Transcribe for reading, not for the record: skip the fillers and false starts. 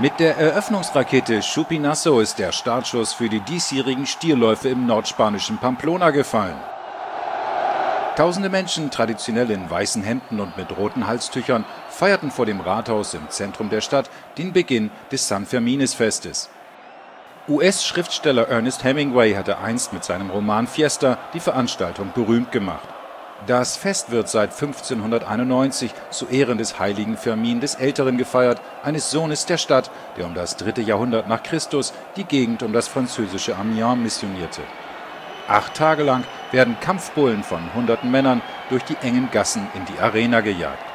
Mit der Eröffnungsrakete Chupinazo ist der Startschuss für die diesjährigen Stierläufe im nordspanischen Pamplona gefallen. Tausende Menschen, traditionell in weißen Hemden und mit roten Halstüchern, feierten vor dem Rathaus im Zentrum der Stadt den Beginn des San-Fermin-Festes. US-Schriftsteller Ernest Hemingway hatte einst mit seinem Roman Fiesta die Veranstaltung berühmt gemacht. Das Fest wird seit 1591 zu Ehren des heiligen Fermin des Älteren gefeiert, eines Sohnes der Stadt, der um das 3. Jahrhundert nach Christus die Gegend um das französische Amiens missionierte. 8 Tage lang werden Kampfbullen von hunderten Männern durch die engen Gassen in die Arena gejagt.